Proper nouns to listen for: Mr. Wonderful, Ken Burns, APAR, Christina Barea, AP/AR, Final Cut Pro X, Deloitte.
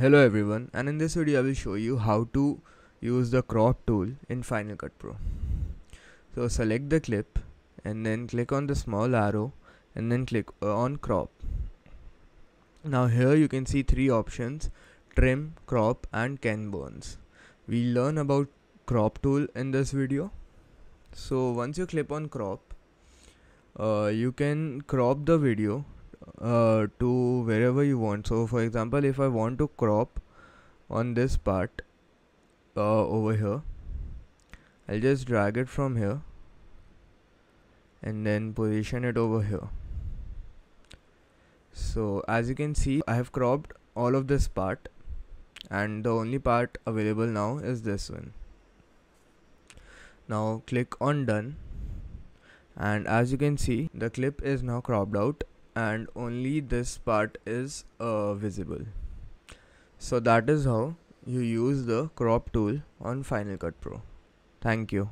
Hello everyone, and in this video I will show you how to use the crop tool in Final Cut Pro. So select the clip and then click on the small arrow and then click on crop. Now here you can see three options: trim, crop and Ken Burns. We learn about crop tool in this video. So once you click on crop, you can crop the video to wherever you want. So for example, if I want to crop on this part over here, I'll just drag it from here and then position it over here. So as you can see, I have cropped all of this part, and the only part available now is this one. Now click on done, and as you can see, the clip is now cropped out and only this part is visible. So that is how you use the crop tool on Final Cut Pro. Thank you.